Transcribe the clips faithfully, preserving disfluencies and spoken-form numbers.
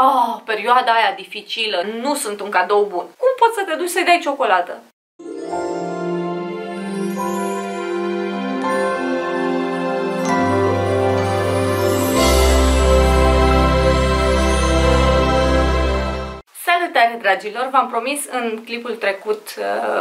Oh, perioada aia dificilă, nu sunt un cadou bun. Cum poți să te duci să-i dai ciocolată? Salutare, dragilor! V-am promis în clipul trecut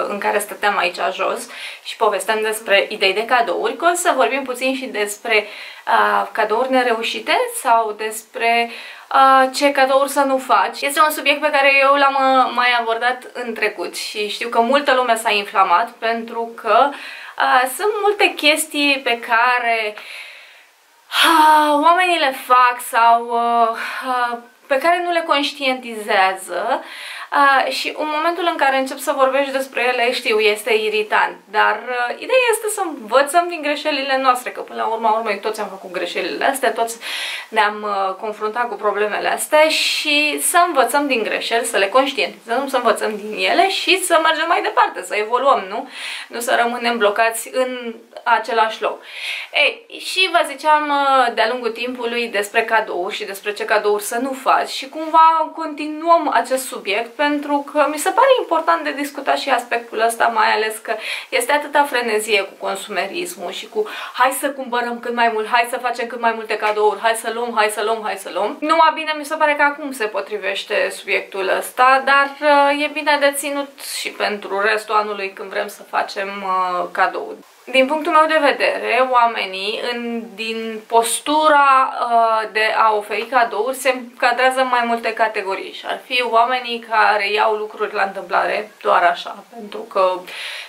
în care stăteam aici jos și povesteam despre idei de cadouri că o să vorbim puțin și despre uh, cadouri nereușite sau despre uh, ce cadouri să nu faci. Este un subiect pe care eu l-am uh, mai abordat în trecut și știu că multă lume s-a inflamat pentru că uh, sunt multe chestii pe care uh, oamenii le fac sau uh, uh, pe care nu le conștientizează uh, și în momentul în care încep să vorbești despre ele, știu, este irritant, dar uh, ideea este să învățăm din greșelile noastre, că până la urma urmei toți am făcut greșelile astea, toți ne-am uh, confruntat cu problemele astea și să învățăm din greșeli, să le conștientizăm, să învățăm din ele și să mergem mai departe, să evoluăm, nu? Nu să rămânem blocați în același loc. Ei, și vă ziceam uh, de-a lungul timpului despre cadouri și despre ce cadouri să nu faci. Și cumva continuăm acest subiect pentru că mi se pare important de discutat și aspectul ăsta, mai ales că este atâta frenezie cu consumerismul și cu hai să cumpărăm cât mai mult, hai să facem cât mai multe cadouri, hai să luăm, hai să luăm, hai să luăm. Numai bine, mi se pare că acum se potrivește subiectul ăsta, dar e bine de ținut și pentru restul anului când vrem să facem cadouri. Din punctul meu de vedere, oamenii în, din postura uh, de a oferi cadouri se încadrează în mai multe categorii și ar fi oamenii care iau lucruri la întâmplare doar așa, pentru că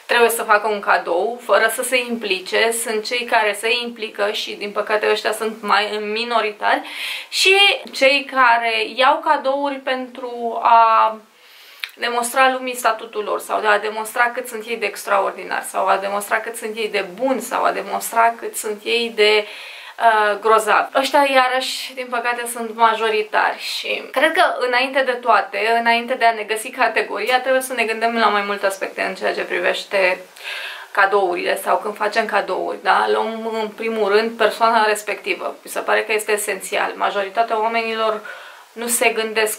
trebuie să facă un cadou fără să se implice, sunt cei care se implică și din păcate ăștia sunt mai minoritari și cei care iau cadouri pentru a demonstra lumii statutul lor sau de a demonstra cât sunt ei de extraordinari sau a demonstra cât sunt ei de buni sau a demonstra cât sunt ei de uh, grozavi. Ăștia iarăși, din păcate, sunt majoritari și cred că înainte de toate, înainte de a ne găsi categoria, trebuie să ne gândim la mai multe aspecte în ceea ce privește cadourile sau când facem cadouri, da? Luăm în primul rând persoana respectivă. Mi se pare că este esențial. Majoritatea oamenilor nu se gândesc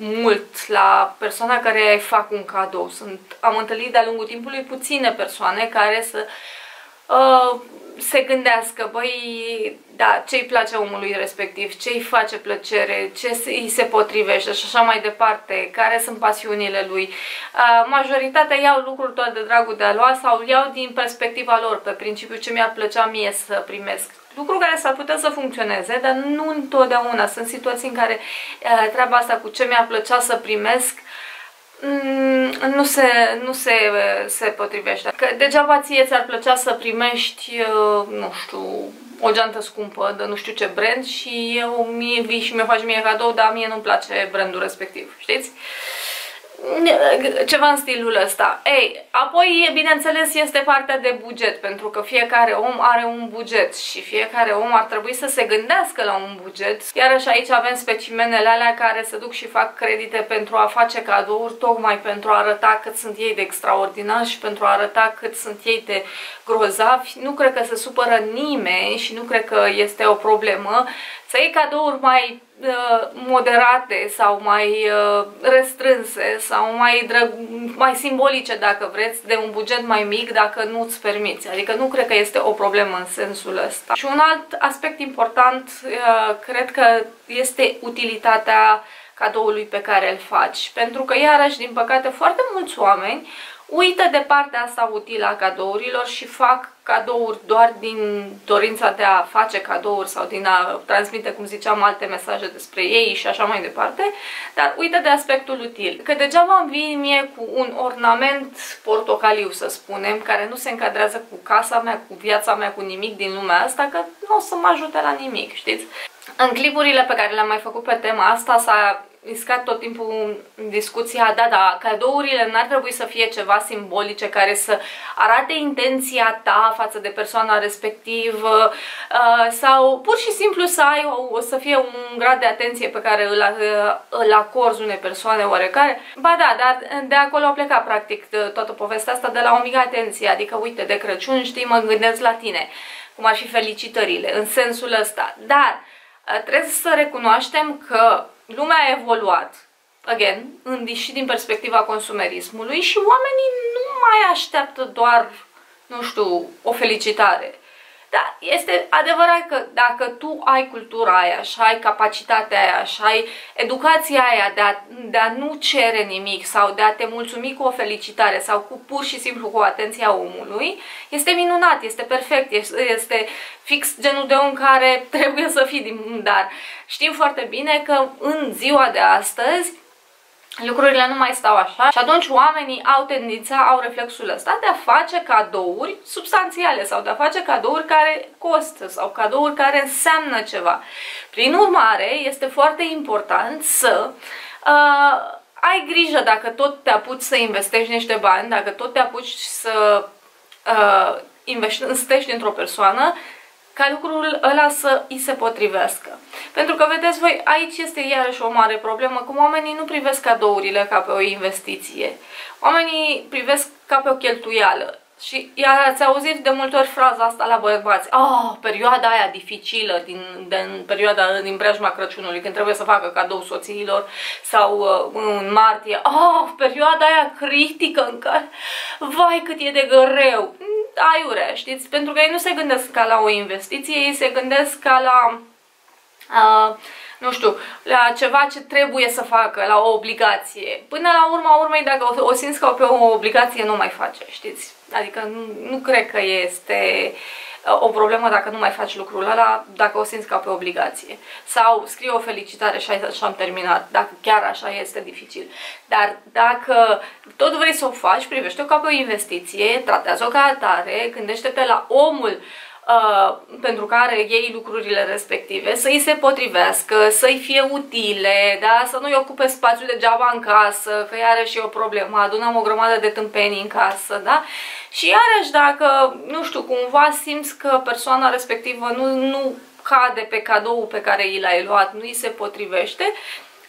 mult la persoana care îi fac un cadou. Sunt, am întâlnit de-a lungul timpului puține persoane care să uh, se gândească, băi, da, ce îi place omului respectiv, ce îi face plăcere, ce îi se potrivește și așa mai departe, care sunt pasiunile lui. Uh, majoritatea iau lucruri doar de dragul de a lua sau iau din perspectiva lor, pe principiu ce mi-ar plăcea mie să primesc. Lucru care s-ar putea să funcționeze, dar nu întotdeauna. Sunt situații în care uh, treaba asta cu ce mi-ar plăcea să primesc mm, nu, se, nu se, se potrivește. Că degeaba ție ți-ar plăcea să primești, uh, nu știu, o geantă scumpă de nu știu ce brand și eu mie vii și mi-o faci mie cadou, dar mie nu-mi place brandul respectiv, știți? Ceva în stilul ăsta. Ei, apoi, bineînțeles, este partea de buget, pentru că fiecare om are un buget și fiecare om ar trebui să se gândească la un buget. Iarăși aici avem specimenele alea care se duc și fac credite pentru a face cadouri, tocmai pentru a arăta cât sunt ei de extraordinari și pentru a arăta cât sunt ei de grozavi. Nu cred că se supără nimeni și nu cred că este o problemă să iei cadouri mai uh, moderate sau mai uh, restrânse sau mai, mai simbolice, dacă vreți, de un buget mai mic, dacă nu îți permiți. Adică nu cred că este o problemă în sensul ăsta. Și un alt aspect important, uh, cred că este utilitatea cadoului pe care îl faci. Pentru că, iarăși, din păcate, foarte mulți oameni uită de partea asta utilă a cadourilor și fac cadouri doar din dorința de a face cadouri sau din a transmite, cum ziceam, alte mesaje despre ei și așa mai departe, dar uită de aspectul util. Că degeaba îmi vin mie cu un ornament portocaliu, să spunem, care nu se încadrează cu casa mea, cu viața mea, cu nimic din lumea asta, că nu o să mă ajute la nimic, știți? În clipurile pe care le-am mai făcut pe tema asta s-a iscat tot timpul discuția, da, da, cadourile n-ar trebui să fie ceva simbolice care să arate intenția ta față de persoana respectivă sau pur și simplu să ai, o să fie un grad de atenție pe care îl, îl acorzi unei persoane oarecare. Ba da, dar de acolo a plecat practic toată povestea asta, de la o mică atenție, adică uite, de Crăciun, știi, mă gândesc la tine, cum ar fi felicitările, în sensul ăsta. Dar trebuie să recunoaștem că lumea a evoluat, again, și din perspectiva consumerismului, și oamenii nu mai așteaptă doar, nu știu, o felicitare. Dar este adevărat că dacă tu ai cultura aia și ai capacitatea aia și ai educația aia de a, de a nu cere nimic sau de a te mulțumi cu o felicitare sau cu pur și simplu cu atenția omului, este minunat, este perfect, este fix genul de om care trebuie să fii din dar. Știm foarte bine că în ziua de astăzi lucrurile nu mai stau așa și atunci oamenii au tendința, au reflexul ăsta de a face cadouri substanțiale sau de a face cadouri care costă sau cadouri care înseamnă ceva. Prin urmare, este foarte important să uh, ai grijă dacă tot te apuci să investești niște bani, dacă tot te apuci să uh, investești într-o persoană, ca lucrul ăla să îi se potrivească. Pentru că, vedeți voi, aici este iarăși o mare problemă, cum oamenii nu privesc cadourile ca pe o investiție. Oamenii privesc ca pe o cheltuială. Și ați auzit de multe ori fraza asta la bărbați. Oh, perioada aia dificilă, din, din perioada din preajma Crăciunului, când trebuie să facă cadou soțiilor, sau uh, în martie. Oh, perioada aia critică în care, vai cât e de greu. Aiurea, știți? Pentru că ei nu se gândesc ca la o investiție, ei se gândesc ca la, uh, nu știu, la ceva ce trebuie să facă, la o obligație. Până la urma urmei, dacă o, o simți ca pe o obligație, nu mai face, știți? Adică nu, nu cred că este o problemă dacă nu mai faci lucrul ăla, dacă o simți ca pe obligație. Sau scrie o felicitare și am terminat, dacă chiar așa este dificil. Dar dacă tot vrei să o faci, privește-o ca pe o investiție, tratează-o ca atare, gândește-te la omul uh, pentru care iei lucrurile respective, să-i se potrivească, să-i fie utile, da? Să nu-i ocupe spațiul degeaba în casă, că iarăși e o problemă, adunăm o grămadă de tâmpenii în casă, da? Și iarăși dacă, nu știu, cumva simți că persoana respectivă nu, nu cade pe cadoul pe care i l-ai luat, nu i se potrivește,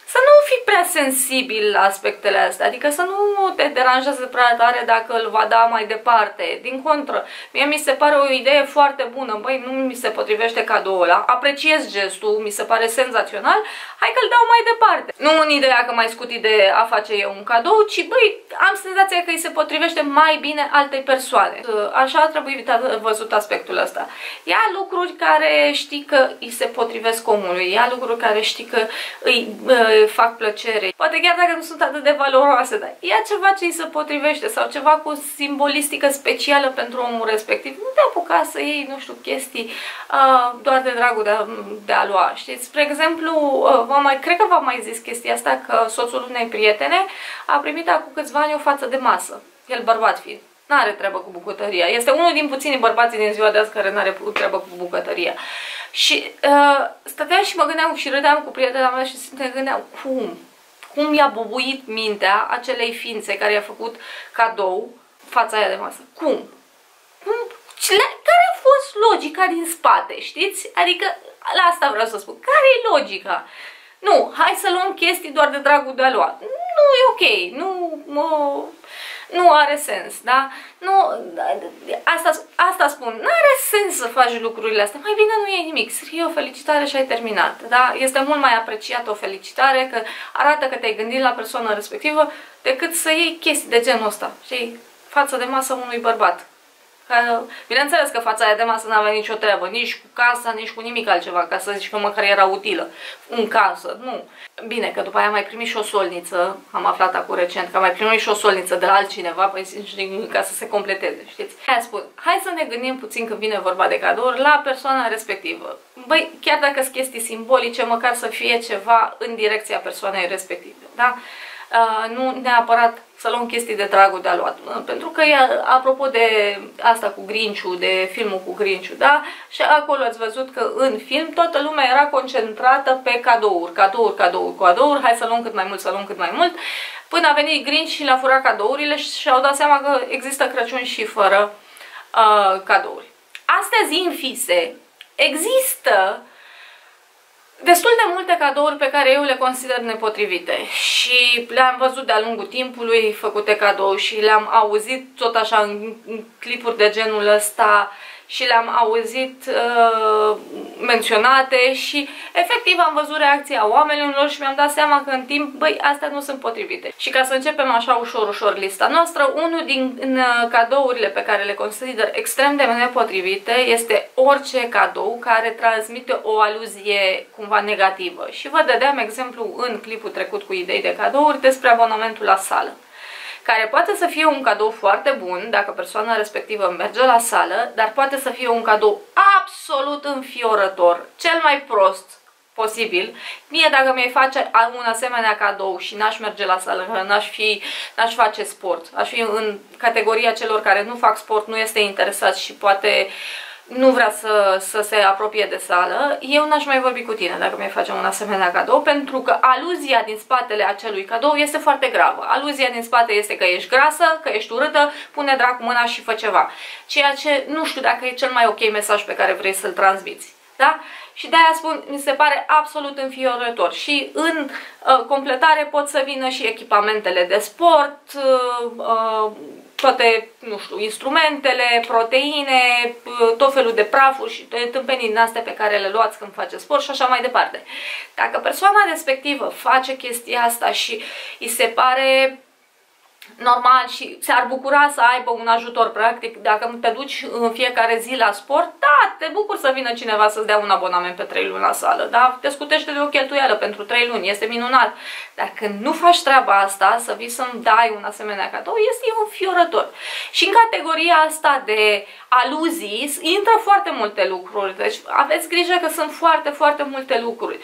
să nu fii prea sensibil la aspectele astea, adică să nu te deranjează prea tare dacă îl va da mai departe. Din contră, mie mi se pare o idee foarte bună, băi, nu mi se potrivește cadoul ăla, apreciez gestul, mi se pare senzațional, hai că îl dau mai departe. Nu în ideea că m-ai scutit de a face eu un cadou, ci băi, am senzația că îi se potrivește mai bine altei persoane. Așa trebuie văzut aspectul ăsta. Ia lucruri care știi că îi se potrivesc omului, ia lucruri care știi că îi fac plăcere. Poate chiar dacă nu sunt atât de valoroase, dar ia ceva ce îi se potrivește sau ceva cu simbolistică specială pentru omul respectiv. Nu te apuca să iei, nu știu, chestii uh, doar de dragul de a, de a lua, știți? Spre exemplu, uh, mai, cred că v-am mai zis chestia asta, că soțul unei prietene a primit acum câțiva ani o față de masă. El bărbat fiind. N-are treabă cu bucătăria. Este unul din puținii bărbații din ziua de azi care n-are treabă cu bucătăria. Și uh, stăteam și mă gândeam și râdeam cu prietena mea și ne gândeam cum? Cum i-a bubuit mintea acelei ființe care i-a făcut cadou fața aia de masă? Cum? cum? Care a fost logica din spate, știți? Adică, la asta vreau să spun. Care e logica? Nu, hai să luăm chestii doar de dragul de a lua. Nu e ok, nu... Mă... Nu are sens, da? Nu, asta, asta spun, nu are sens să faci lucrurile astea, mai bine nu e nimic, scrie o felicitare și ai terminat, da? Este mult mai apreciată o felicitare, că arată că te-ai gândit la persoana respectivă, decât să iei chestii de genul ăsta, știi? Față de masă unui bărbat. Că, bineînțeles că fața aia de masă n-avea nicio treabă, nici cu casa, nici cu nimic altceva, ca să zici că măcar era utilă în casă, nu. Bine, că după aia mai primi și o solniță, am aflat acum recent, că mai primi și o solniță de la altcineva, păi, ca să se completeze, știți? Hai, spun, hai să ne gândim puțin când vine vorba de cadouri la persoana respectivă. Băi, chiar dacă sunt chestii simbolice, măcar să fie ceva în direcția persoanei respective, da? Uh, nu neapărat să luăm chestii de dragul de-a luat. Pentru că, apropo de asta cu Grinch-ul, de filmul cu Grinch-ul, da? Și acolo ați văzut că în film toată lumea era concentrată pe cadouri, cadouri, cadouri, cadouri, hai să luăm cât mai mult, să luăm cât mai mult, până a venit Grinch și le-a furat cadourile și au dat seama că există Crăciun și fără uh, cadouri. Astăzi, în fise, există destul de multe cadouri pe care eu le consider nepotrivite și le-am văzut de-a lungul timpului făcute cadou și le-am auzit tot așa în clipuri de genul ăsta și le-am auzit uh, menționate și efectiv am văzut reacția oamenilor și mi-am dat seama că în timp, băi, astea nu sunt potrivite. Și ca să începem așa ușor, ușor lista noastră, unul din uh, cadourile pe care le consider extrem de nepotrivite este orice cadou care transmite o aluzie cumva negativă. Și vă dădeam exemplu în clipul trecut cu idei de cadouri despre abonamentul la sală, care poate să fie un cadou foarte bun dacă persoana respectivă merge la sală, dar poate să fie un cadou absolut înfiorător, cel mai prost posibil. Mie, dacă mi-ai face un asemenea cadou și n-aș merge la sală, n-aș fi, n-aș face sport, aș fi în categoria celor care nu fac sport, nu este interesat și poate nu vrea să, să se apropie de sală, eu n-aș mai vorbi cu tine dacă mi-ai face un asemenea cadou, pentru că aluzia din spatele acelui cadou este foarte gravă. Aluzia din spate este că ești grasă, că ești urâtă, pune dracu mâna și fă ceva. Ceea ce nu știu dacă e cel mai ok mesaj pe care vrei să-l transmiți. Da? Și de-aia spun, mi se pare absolut înfiorător. Și în uh, completare pot să vină și echipamentele de sport, uh, uh, toate, nu știu, instrumentele, proteine, tot felul de prafuri și de tâmpenii din astea pe care le luați când faceți sport și așa mai departe. Dacă persoana respectivă face chestia asta și îi se pare normal și s-ar bucura să aibă un ajutor, practic, dacă te duci în fiecare zi la sport, da, te bucur să vină cineva să-ți dea un abonament pe trei luni la sală, da? Te scutește de o cheltuială pentru trei luni, este minunat. Dar când nu faci treaba asta, să vii să-mi dai un asemenea cadou, este înfiorător. Și în categoria asta de aluzii intră foarte multe lucruri, deci aveți grijă că sunt foarte, foarte multe lucruri.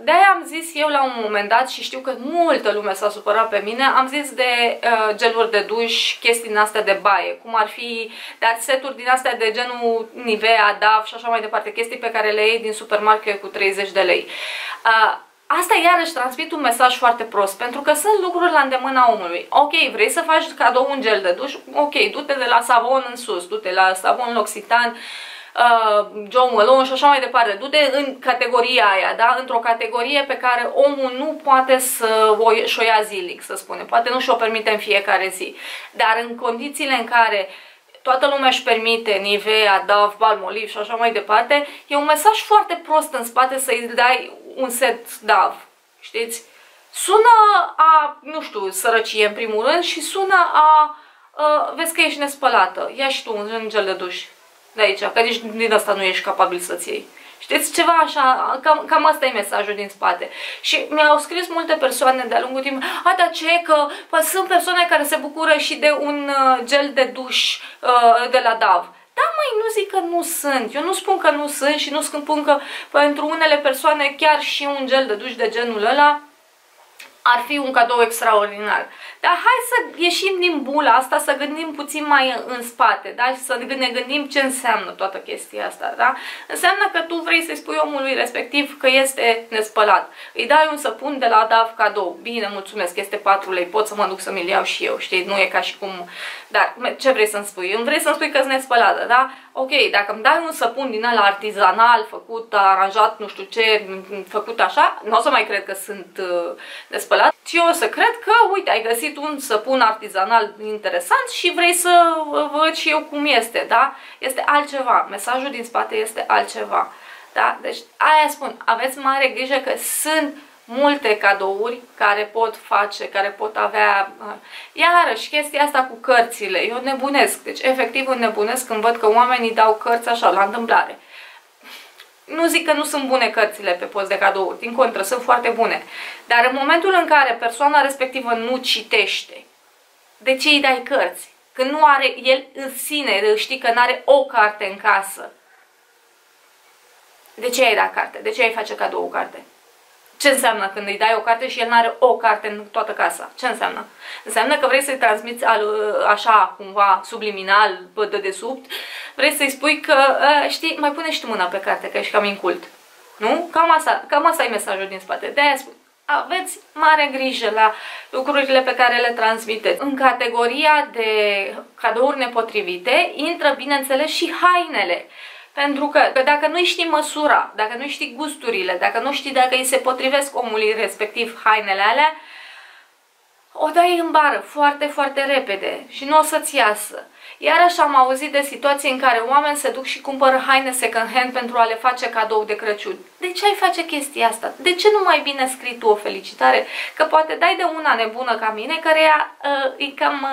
De-aia am zis eu la un moment dat, și știu că multă lume s-a supărat pe mine, am zis de uh, geluri de duș, chestii din astea de baie, cum ar fi dar seturi din astea de genul Nivea, Daf și așa mai departe, chestii pe care le iei din supermarket cu treizeci de lei. Uh, Asta iarăși transmit un mesaj foarte prost, pentru că sunt lucruri la îndemâna omului. Ok, vrei să faci cadou un gel de duș? Ok, du-te de la Sabon în sus, du-te la Sabon L'Occitane, Uh, John Malone și așa mai departe, du-te în categoria aia, da? Într-o categorie pe care omul nu poate să o ia zilnic, să spunem, poate nu și-o permite în fiecare zi, dar în condițiile în care toată lumea își permite Nivea, Dove, Palmolive și așa mai departe, e un mesaj foarte prost în spate să-i dai un set Dove, știți? Sună a, nu știu, sărăcie în primul rând și sună a, a vezi că ești nespălată, ia și tu un gel de duș de aici, că nici din asta nu ești capabil să-ți iei. Știți, ceva așa, cam, cam asta e mesajul din spate. Și mi-au scris multe persoane de-a lungul timpului, a, dar ce, că pă, sunt persoane care se bucură și de un gel de duș uh, de la Dove. Da, mai nu zic că nu sunt, eu nu spun că nu sunt și nu spun că pentru unele persoane chiar și un gel de duș de genul ăla ar fi un cadou extraordinar. Dar hai să ieșim din bula asta, să gândim puțin mai în spate, da? Și să ne gândim ce înseamnă toată chestia asta, da? Înseamnă că tu vrei să-i spui omului respectiv că este nespălat. Îi dai un săpun de la Dove cadou. Bine, mulțumesc, este patru lei, pot să mă duc să mi-l iau și eu, știi? Nu e ca și cum... Dar ce vrei să-mi spui? Îmi vrei să-mi spui că-s nespălată, da? Ok, dacă îmi dai un săpun din ăla artizanal, făcut, aranjat, nu știu ce, făcut așa, nu o să mai cred că sunt uh, nespălat, ci eu o să cred că, uite, ai găsit un săpun artizanal interesant și vrei să văd și eu cum este, da? Este altceva, mesajul din spate este altceva, da? Deci aia spun, aveți mare grijă că sunt multe cadouri care pot face, care pot avea... Iarăși, chestia asta cu cărțile, eu nebunesc, deci efectiv nebunesc când văd că oamenii dau cărți așa, la întâmplare. Nu zic că nu sunt bune cărțile pe post de cadouri, din contră, sunt foarte bune. Dar în momentul în care persoana respectivă nu citește, de ce îi dai cărți? Când nu are el în sine, știi că nu are o carte în casă. De ce ai da carte? De ce ai face cadou o carte? Ce înseamnă când îi dai o carte și el nu are o carte în toată casa? Ce înseamnă? Înseamnă că vrei să-i transmiți al, așa, cumva, subliminal, de dedesubt, vrei să-i spui că, știi, mai pune și tu mâna pe carte, că ești cam incult. Nu? Cam asta, cam asta e mesajul din spate. De-aia spun, aveți mare grijă la lucrurile pe care le transmiteți. În categoria de cadouri nepotrivite intră, bineînțeles, și hainele. Pentru că, că dacă nu știi măsura, dacă nu știi gusturile, dacă nu știi dacă îi se potrivesc omului respectiv hainele alea, o dai în bară foarte, foarte repede și nu o să-ți iasă. Iarăși am auzit de situații în care oameni se duc și cumpără haine second-hand pentru a le face cadou de Crăciun. De ce ai face chestia asta? De ce nu mai bine scrii tu o felicitare? Că poate dai de una nebună ca mine, care uh, e cam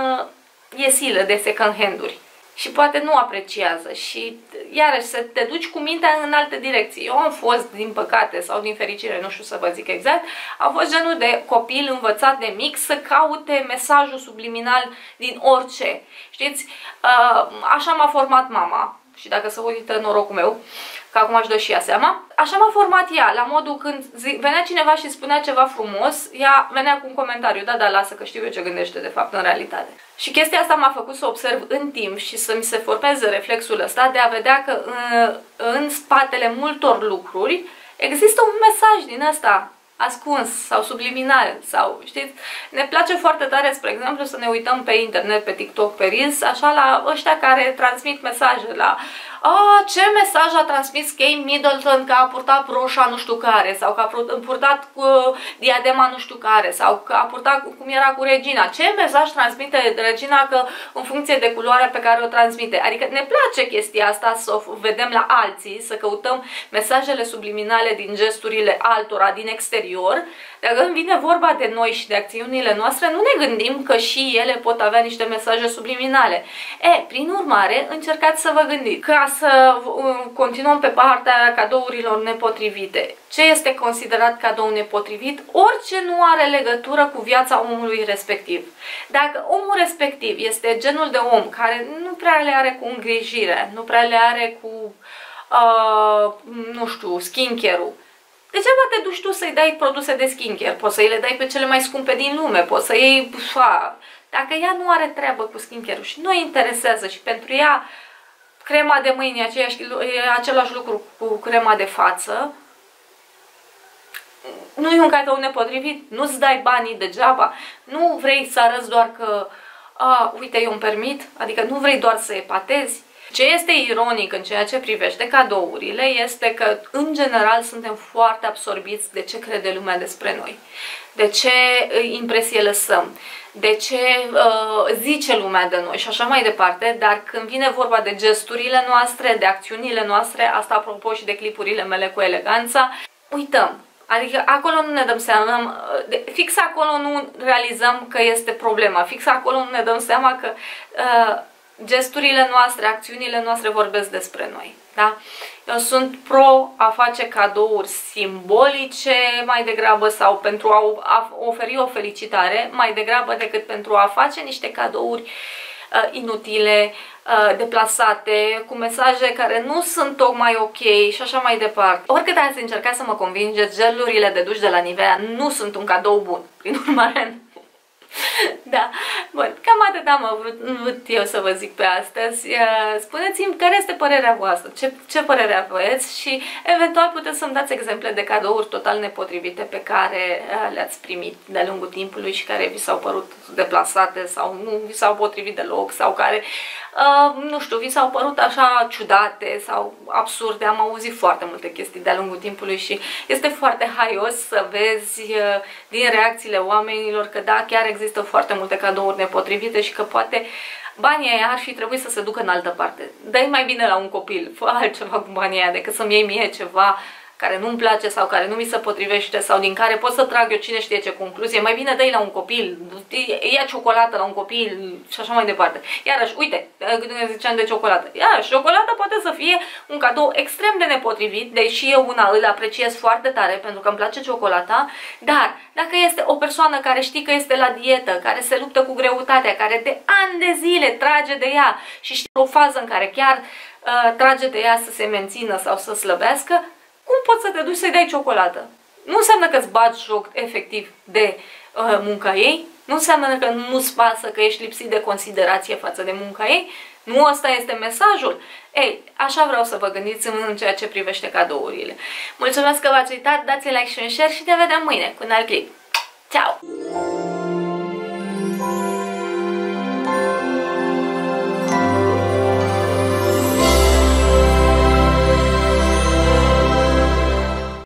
uh, e silă de second-hand-uri. Și poate nu apreciază și iarăși să te duci cu mintea în alte direcții. Eu am fost, din păcate sau din fericire, nu știu să vă zic exact, am fost genul de copil învățat de mic să caute mesajul subliminal din orice. Știți, așa m-a format mama și dacă se uită norocul meu, că acum aș dă și ea seama, așa m-a format ea, la modul când venea cineva și spunea ceva frumos, ea venea cu un comentariu, da, da, lasă că știu eu ce gândește de fapt în realitate. Și chestia asta m-a făcut să observ în timp și să mi se formeze reflexul ăsta de a vedea că în, în spatele multor lucruri există un mesaj din ăsta ascuns sau subliminal sau, știți, ne place foarte tare, spre exemplu, să ne uităm pe internet, pe TikTok, pe Reels, așa la ăștia care transmit mesaje, la a, ce mesaj a transmis Kate Middleton că a purtat roșia nu știu care sau că a purtat uh, diadema nu știu care sau că a purtat cum era cu Regina, ce mesaj transmite Regina că în funcție de culoarea pe care o transmite, adică ne place chestia asta să o vedem la alții, să căutăm mesajele subliminale din gesturile altora, din exterior. Dacă îmi vine vorba de noi și de acțiunile noastre, nu ne gândim că și ele pot avea niște mesaje subliminale. E, prin urmare, încercați să vă gândiți. Ca să continuăm pe partea cadourilor nepotrivite. Ce este considerat cadou nepotrivit? Orice nu are legătură cu viața omului respectiv. Dacă omul respectiv este genul de om care nu prea le are cu îngrijire, nu prea le are cu, uh, nu știu, skincare-ul, degeaba te duci tu să-i dai produse de skincare, poți să-i le dai pe cele mai scumpe din lume, poți să iei... Fa. Dacă ea nu are treabă cu skincare-ul și nu-i interesează și pentru ea crema de mâini e, aceeași, e același lucru cu crema de față, nu e un cadou nepotrivit, nu-ți dai banii degeaba, nu vrei să arăți doar că, a, uite, eu îmi permit, adică nu vrei doar să epatezi. Ce este ironic în ceea ce privește cadourile este că, în general, suntem foarte absorbiți de ce crede lumea despre noi, de ce impresie lăsăm, de ce uh, zice lumea de noi și așa mai departe, dar când vine vorba de gesturile noastre, de acțiunile noastre, asta apropo și de clipurile mele cu eleganța, uităm. Adică acolo nu ne dăm seama, fix acolo nu realizăm că este problema, fix acolo nu ne dăm seama că... Uh, gesturile noastre, acțiunile noastre vorbesc despre noi, da? Eu sunt pro a face cadouri simbolice mai degrabă sau pentru a oferi o felicitare mai degrabă decât pentru a face niște cadouri uh, inutile, uh, deplasate, cu mesaje care nu sunt tocmai ok și așa mai departe. Oricât ați încercat să mă convingeți, gelurile de duș de la Nivea nu sunt un cadou bun, prin urmare... Da, bun, cam atât am vrut, vrut eu să vă zic pe astăzi. Spuneți-mi care este părerea voastră, ce, ce părere aveți și eventual puteți să-mi dați exemple de cadouri total nepotrivite pe care le-ați primit de-a lungul timpului și care vi s-au părut deplasate sau nu vi s-au potrivit deloc sau care, nu știu, vi s-au părut așa ciudate sau absurde. Am auzit foarte multe chestii de-a lungul timpului și este foarte haios să vezi din reacțiile oamenilor că da, chiar există Există foarte multe cadouri nepotrivite și că poate banii aia ar fi trebuit să se ducă în altă parte. Dă-i mai bine la un copil, fă altceva cu banii aia decât să-mi iei mie ceva care nu-mi place sau care nu mi se potrivește sau din care pot să trag eu cine știe ce concluzie. Mai bine dă-i la un copil, ia ciocolată la un copil și așa mai departe. Iarăși, uite, când ziceam de ciocolată, iarăși, ciocolata poate să fie un cadou extrem de nepotrivit, deși eu una îl apreciez foarte tare pentru că îmi place ciocolata, dar dacă este o persoană care știi că este la dietă, care se luptă cu greutatea, care de ani de zile trage de ea și știi o fază în care chiar uh, trage de ea să se mențină sau să slăbească, cum poți să te duci să-i dai ciocolată? Nu înseamnă că îți bagi joc efectiv de uh, munca ei, nu înseamnă că nu-ți pasă, că ești lipsit de considerație față de munca ei, nu ăsta este mesajul. Ei, așa vreau să vă gândiți în ceea ce privește cadourile. Mulțumesc că v-ați uitat, dați like și un share și ne vedem mâine cu un alt clip. Ciao!